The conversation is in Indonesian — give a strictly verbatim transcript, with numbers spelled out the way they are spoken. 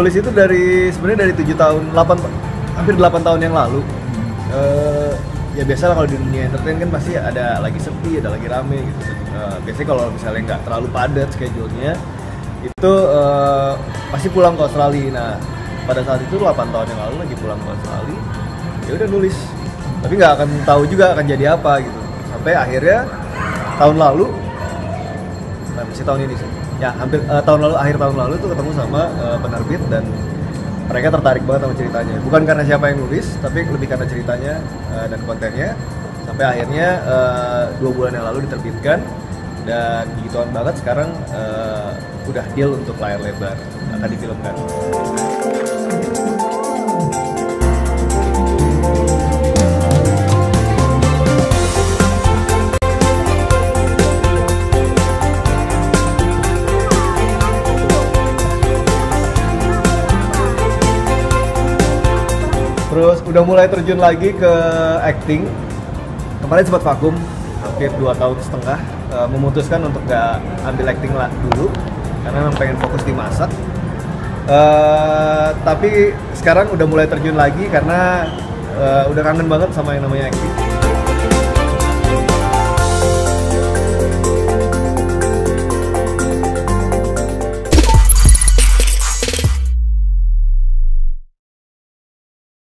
nulis itu dari sebenarnya dari tujuh tahun delapan hampir delapan tahun yang lalu. Hmm. Uh, ya biasa lah kalau di dunia entertain kan pasti ada lagi sepi, ada lagi rame gitu. Uh, biasanya kalau misalnya nggak terlalu padat schedule-nya itu uh, pasti pulang ke Australia. Nah, pada saat itu delapan tahun yang lalu lagi pulang ke Australia, ya udah nulis. Tapi nggak akan tahu juga akan jadi apa gitu. Sampai akhirnya tahun lalu, nah, masih tahun ini sih. Ya hampir uh, tahun lalu, akhir tahun lalu tuh ketemu sama uh, penerbit dan mereka tertarik banget sama ceritanya. Bukan karena siapa yang nulis, tapi lebih karena ceritanya uh, dan kontennya. Sampai akhirnya uh, dua bulan yang lalu diterbitkan dan gituan banget sekarang uh, udah deal untuk layar lebar akan difilmkan. Terus udah mulai terjun lagi ke acting. Kemarin sempat vakum hampir dua tahun setengah, e, memutuskan untuk gak ambil acting lah dulu karena memang pengen fokus di masak. E, tapi sekarang udah mulai terjun lagi karena e, udah kangen banget sama yang namanya acting.